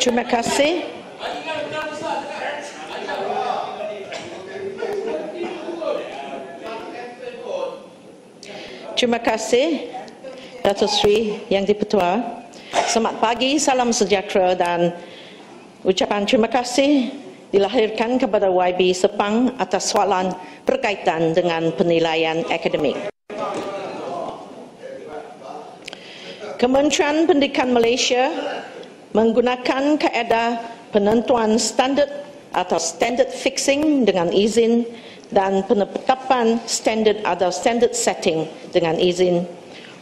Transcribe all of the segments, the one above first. Terima kasih. Terima kasih, Datuk Seri Yang di-Pertua. Selamat pagi, salam sejahtera dan ucapan terima kasih dilahirkan kepada YB Sepang atas soalan berkaitan dengan penilaian akademik. Kementerian Pendidikan Malaysia menggunakan kaedah penentuan standard atau standard fixing dengan izin dan penetapan standard atau standard setting dengan izin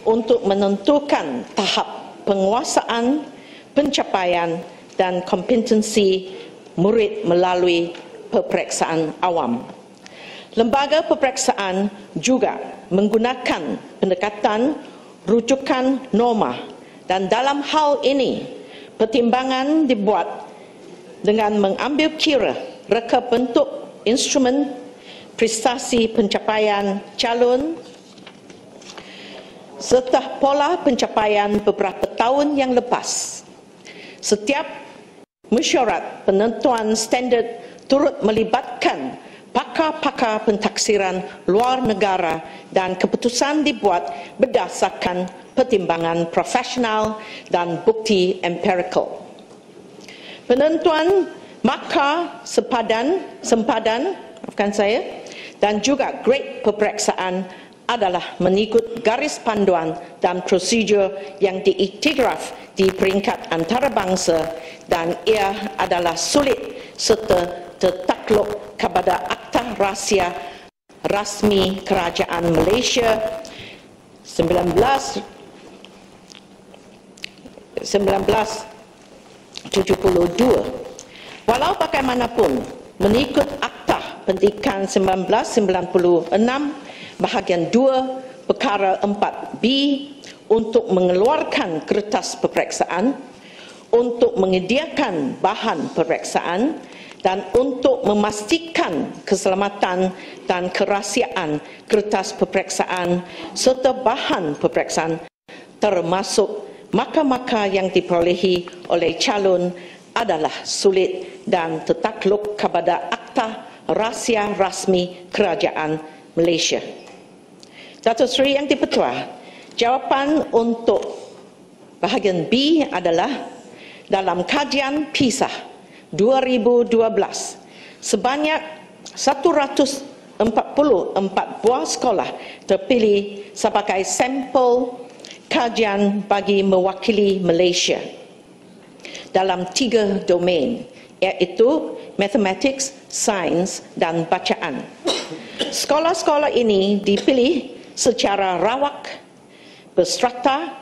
untuk menentukan tahap penguasaan, pencapaian dan kompetensi murid melalui peperiksaan awam. Lembaga peperiksaan juga menggunakan pendekatan rujukan norma dan dalam hal ini pertimbangan dibuat dengan mengambil kira reka bentuk instrumen, prestasi pencapaian calon serta pola pencapaian beberapa tahun yang lepas. Setiap mesyuarat penentuan standard turut melibatkan pakar-pakar pentaksiran luar negara dan keputusan dibuat berdasarkan pertimbangan profesional dan bukti empirikal. Penentuan markah sempadan dan juga grade peperiksaan adalah mengikut garis panduan dan prosedur yang diiktiraf di peringkat antarabangsa dan ia adalah sulit serta tertakluk kepada Akta Rahsia Rasmi Kerajaan Malaysia 1972. Walau bagaimanapun, mengikut Akta Pendidikan 1996 bahagian 2 perkara 4B untuk mengeluarkan kertas peperiksaan, untuk menyediakan bahan peperiksaan dan untuk memastikan keselamatan dan kerahsiaan kertas peperiksaan serta bahan peperiksaan termasuk maka-maka yang diperolehi oleh calon adalah sulit dan tertakluk kepada Akta Rahsia Rasmi Kerajaan Malaysia. Datuk Seri Yang di-Pertua, jawapan untuk bahagian B adalah dalam kajian PISA 2012 sebanyak 144 buah sekolah terpilih sebagai sampel kajian bagi mewakili Malaysia dalam 3 domain iaitu mathematics, sains dan bacaan. Sekolah-sekolah ini dipilih secara rawak, berstrata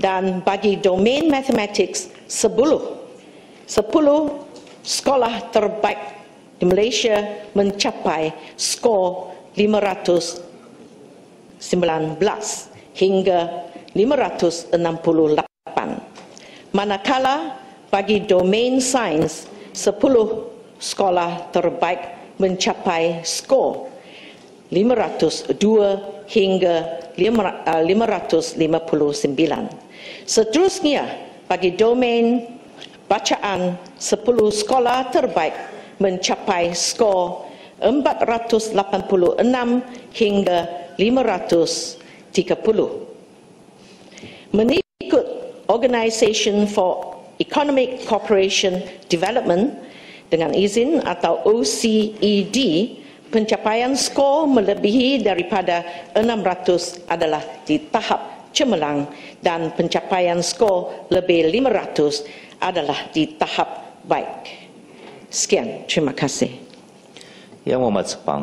dan bagi domain mathematics 10 sekolah terbaik di Malaysia mencapai skor 519 hingga 568. Manakala bagi domain sains, 10 sekolah terbaik mencapai skor 502 hingga 559. Seterusnya bagi domain bacaan, 10 sekolah terbaik mencapai skor 486 hingga 530. Mengikut Organisation for Economic Cooperation Development dengan izin atau OECD, pencapaian skor melebihi daripada 600 adalah di tahap cemerlang dan pencapaian skor lebih 500 adalah di tahap baik. Sekian, terima kasih. Yang Muhammad Sepang.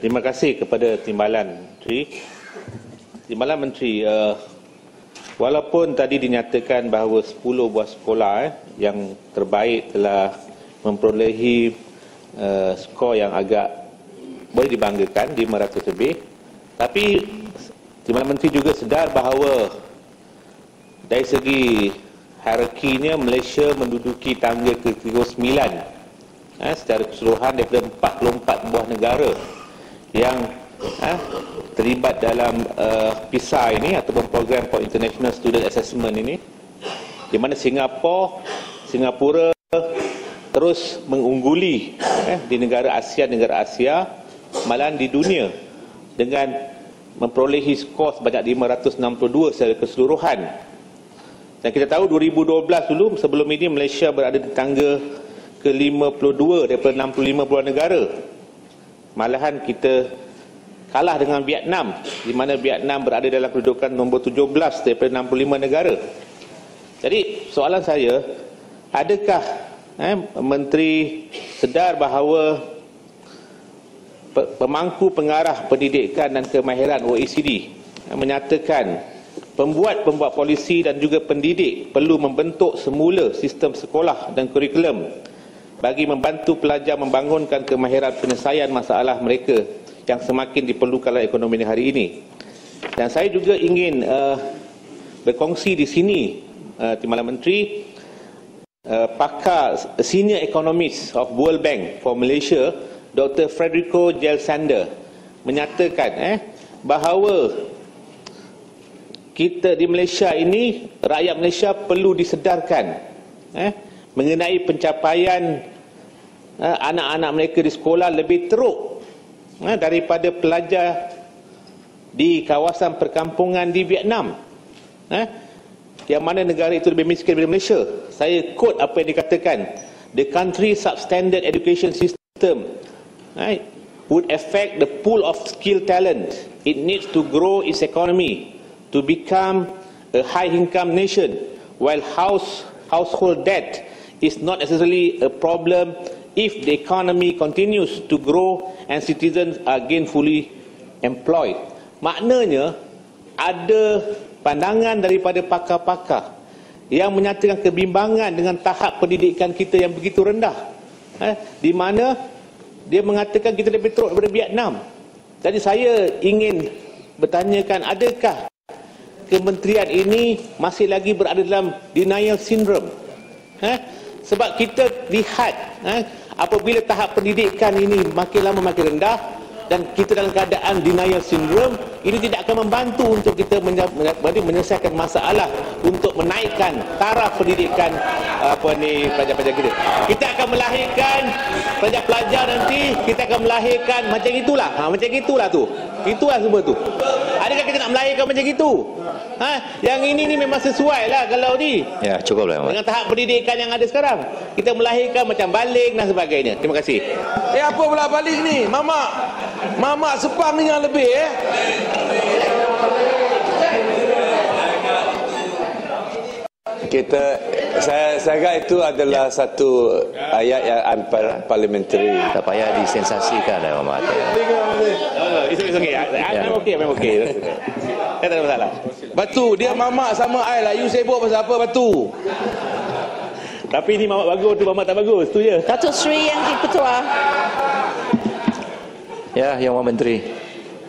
Terima kasih kepada Timbalan Menteri. Timbalan Menteri, walaupun tadi dinyatakan bahawa 10 buah sekolah yang terbaik telah memperolehi skor yang agak boleh dibanggakan, 500 lebih, tapi Timbalan Menteri juga sedar bahawa dari segi hierarkinya, Malaysia menduduki tangga ke-39 secara keseluruhan daripada 44 buah negara yang terlibat dalam PISA ini ataupun program for International Student Assessment ini, di mana Singapura terus mengungguli di negara Asia, malahan di dunia, dengan memperolehi skor sebanyak 562 secara keseluruhan. Dan kita tahu 2012 dulu, sebelum ini Malaysia berada di tangga ke-52 daripada 65 puluhan negara. Malahan kita kalah dengan Vietnam, di mana Vietnam berada dalam kedudukan nombor 17 daripada 65 negara. Jadi soalan saya, adakah Menteri sedar bahawa pemangku pengarah pendidikan dan kemahiran OECD menyatakan pembuat polisi dan juga pendidik perlu membentuk semula sistem sekolah dan kurikulum bagi membantu pelajar membangunkan kemahiran penyelesaian masalah mereka yang semakin diperlukan dalam ekonomi hari ini. Dan saya juga ingin berkongsi di sini, Timbalan Menteri, pakar senior economist of World Bank for Malaysia, Dr. Federico Gelsander, menyatakan bahawa kita di Malaysia ini, rakyat Malaysia perlu disedarkan mengenai pencapaian anak-anak mereka di sekolah lebih teruk daripada pelajar di kawasan perkampungan di Vietnam. Yang mana negara itu lebih miskin daripada Malaysia. Saya quote apa yang dikatakan, "The country's substandard education system would affect the pool of skilled talent. It needs to grow its economy to become a high-income nation, while household debt is not necessarily a problem if the economy continues to grow and citizens are gainfully employed." Maknanya ada pandangan daripada pakar-pakar yang menyatakan kebimbangan dengan tahap pendidikan kita yang begitu rendah, di mana dia mengatakan kita lebih teruk daripada Vietnam. Jadi saya ingin bertanyakan, adakah kementerian ini masih lagi berada dalam denial syndrome? Sebab kita lihat apabila tahap pendidikan ini makin lama makin rendah dan kita dalam keadaan denial syndrome, ini tidak akan membantu untuk kita menyelesaikan masalah untuk menaikkan taraf pendidikan pelajar-pelajar kita. Kita akan melahirkan pelajar-pelajar nanti, kita akan melahirkan macam itulah tu. Itulah semua tu. Adakah kita nak melahirkan macam itu? Yang ini memang sesuai lah kalau ni. Ya, cukup lah. Dengan tahap pendidikan yang ada sekarang, kita melahirkan macam baling dan sebagainya. Terima kasih. Apa pula baling ni? Mamak Sepang ni yang lebih Saya agak itu adalah satu ayat yang parliamentary. Tak payah disensasikan lah, Mamat. It's okay. Tak ada masalah. Batu, dia mamak sama I lah. You sibuk pasal apa, Batu? Tapi ni mamak bagus, tu mamak tak bagus. Tu je. Datuk Seri Yang Dipertua. Ya, Yang Mulia Menteri.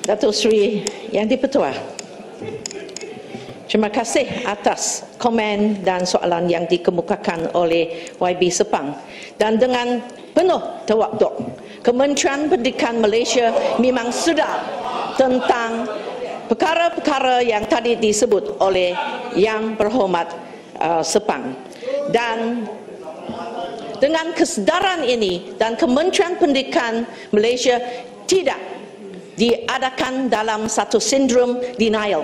Datuk Seri Yang Dipertua, terima kasih atas komen dan soalan yang dikemukakan oleh YB Sepang. Dan dengan penuh tawaduk, Kementerian Pendidikan Malaysia memang sedar tentang perkara-perkara yang tadi disebut oleh Yang Berhormat Sepang. Dan dengan kesedaran ini, dan Kementerian Pendidikan Malaysia tidak diadakan dalam satu sindrom denial.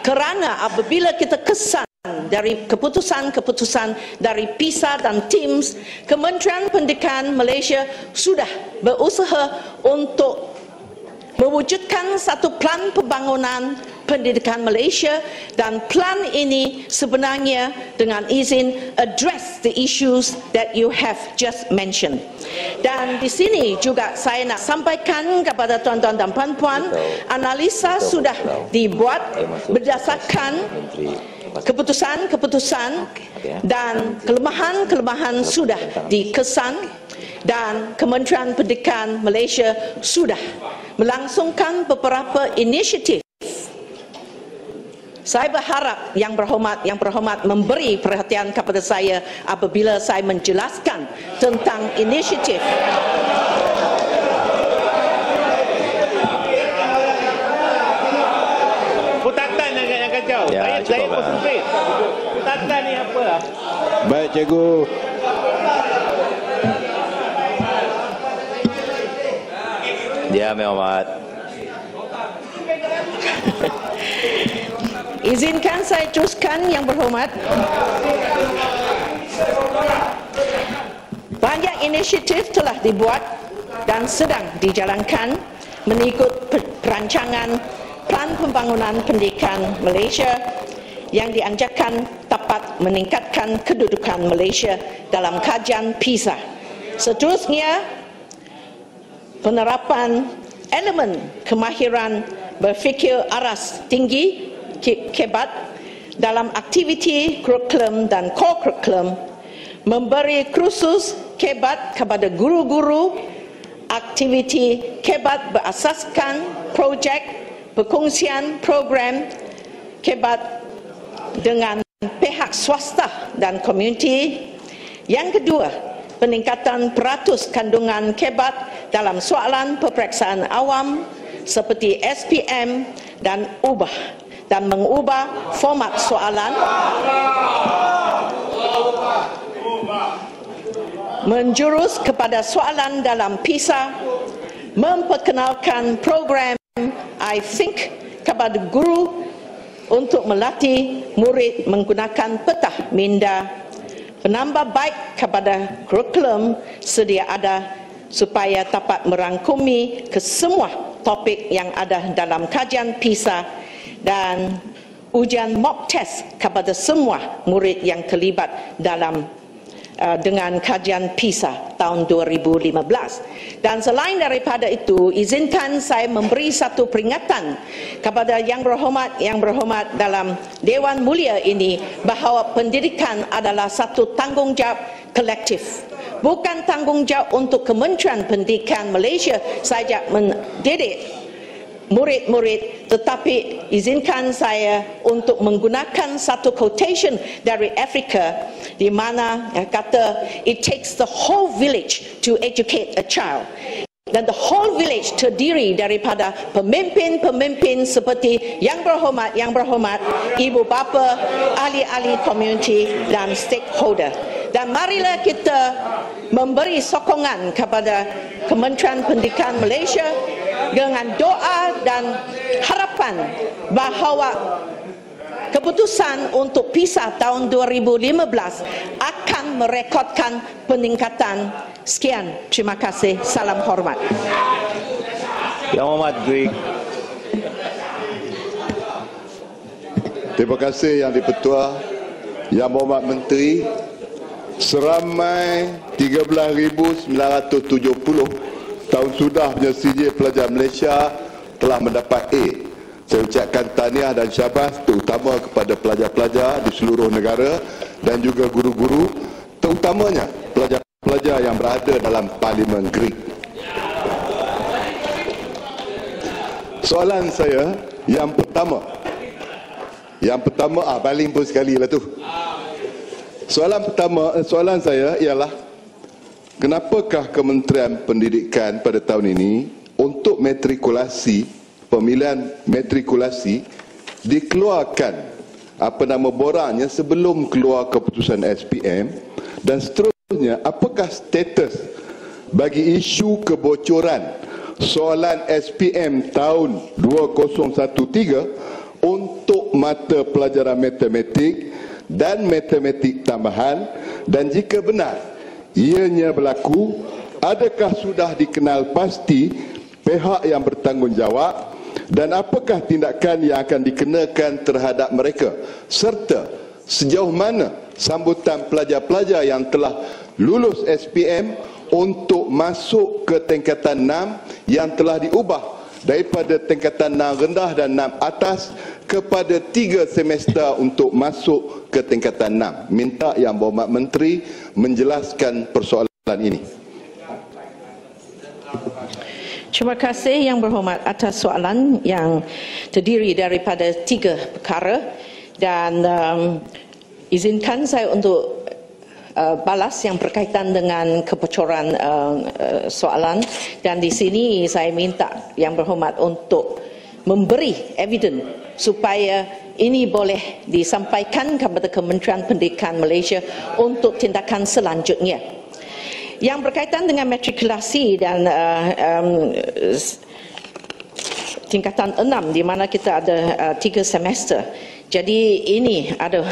Kerana apabila kita kesan dari keputusan-keputusan dari PISA dan TIMSS, Kementerian Pendidikan Malaysia sudah berusaha untuk mewujudkan satu plan pembangunan pendidikan Malaysia, dan plan ini sebenarnya dengan izin address the issues that you have just mentioned. Dan di sini juga saya nak sampaikan kepada tuan-tuan dan puan-puan, analisa sudah dibuat berdasarkan keputusan-keputusan dan kelemahan-kelemahan sudah dikesan, dan Kementerian Pendidikan Malaysia sudah melangsungkan beberapa inisiatif. Saya berharap Yang Berhormat memberi perhatian kepada saya apabila saya menjelaskan tentang inisiatif. konsentrate. Tata ni apa? Baik, cikgu. Ya, Muhammad. Izinkan saya teruskan, yang berhormat. Banyak inisiatif telah dibuat dan sedang dijalankan mengikut perancangan Plan Pembangunan Pendidikan Malaysia yang dianjurkan dapat meningkatkan kedudukan Malaysia dalam kajian PISA. Seterusnya, penerapan elemen kemahiran berfikir aras tinggi kebat dalam aktiviti kurikulum dan co-kurikulum, memberi kursus kebat kepada guru-guru, aktiviti kebat berasaskan projek perkongsian program kebat dengan pihak swasta dan komuniti. Yang kedua, peningkatan peratus kandungan kebat dalam soalan peperiksaan awam seperti SPM dan mengubah format soalan menjurus kepada soalan dalam PISA, memperkenalkan program I think kepada guru untuk melatih murid menggunakan peta minda, penambah baik kepada kurikulum sedia ada supaya dapat merangkumi kesemua topik yang ada dalam kajian PISA dan ujian mock test kepada semua murid yang terlibat dalam dengan kajian PISA tahun 2015. Dan selain daripada itu, izinkan saya memberi satu peringatan kepada yang berhormat dalam Dewan Mulia ini bahawa pendidikan adalah satu tanggungjawab kolektif, bukan tanggungjawab untuk Kementerian Pendidikan Malaysia saja mendidik murid-murid, tetapi izinkan saya untuk menggunakan satu quotation dari Afrika di mana kata it takes the whole village to educate a child, dan the whole village terdiri daripada pemimpin-pemimpin seperti yang berhormat ibu bapa, ahli-ahli komuniti dan stakeholder. Dan marilah kita memberi sokongan kepada Kementerian Pendidikan Malaysia dengan doa dan harapan bahawa keputusan untuk PISA tahun 2015 akan merekodkan peningkatan. Sekian, terima kasih. Salam hormat. Yang hormat, Greg. Terima kasih Yang di-Pertua, Yang Berhormat Menteri. Seramai 13,970 tahun sudah CJ pelajar Malaysia telah mendapat A. Saya ucapkan tahniah dan syabas terutama kepada pelajar-pelajar di seluruh negara dan juga guru-guru, terutamanya pelajar-pelajar yang berada dalam Parlimen Greek. Soalan saya yang pertama baling pun sekali lah tu. Soalan saya ialah, kenapakah Kementerian Pendidikan pada tahun ini untuk matrikulasi, pemilihan matrikulasi dikeluarkan borangnya sebelum keluar keputusan SPM, dan seterusnya apakah status bagi isu kebocoran soalan SPM tahun 2013 untuk mata pelajaran matematik dan matematik tambahan, dan jika benar ianya berlaku, adakah sudah dikenal pasti pihak yang bertanggungjawab dan apakah tindakan yang akan dikenakan terhadap mereka, serta sejauh mana sambutan pelajar-pelajar yang telah lulus SPM untuk masuk ke tingkatan 6 yang telah diubah daripada tingkatan 6 rendah dan 6 atas kepada 3 semester untuk masuk ke tingkatan 6. Minta Yang Berhormat Menteri menjelaskan persoalan ini. Terima kasih Yang Berhormat atas soalan yang terdiri daripada 3 perkara, dan izinkan saya untuk balas yang berkaitan dengan kebocoran soalan. Dan di sini saya minta Yang Berhormat untuk memberi evidence supaya ini boleh disampaikan kepada Kementerian Pendidikan Malaysia untuk tindakan selanjutnya. Yang berkaitan dengan matrikulasi dan tingkatan 6 di mana kita ada 3 semester. Jadi ini ada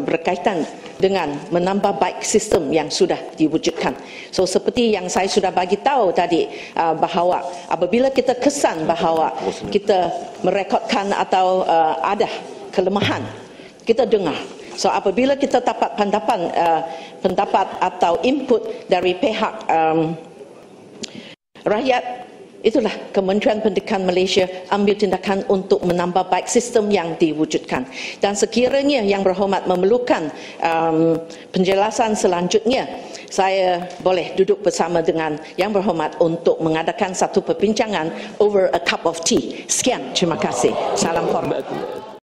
berkaitan dengan menambah baik sistem yang sudah diwujudkan. So seperti yang saya sudah bagi tahu tadi bahawa apabila kita kesan bahawa kita merekodkan atau ada kelemahan, kita dengar. So apabila kita dapat pendapat atau input dari pihak rakyat, itulah Kementerian Pendidikan Malaysia ambil tindakan untuk menambah baik sistem yang diwujudkan. Dan sekiranya yang berhormat memerlukan penjelasan selanjutnya, saya boleh duduk bersama dengan yang berhormat untuk mengadakan satu perbincangan over a cup of tea. Sekian, terima kasih. Salam hormat.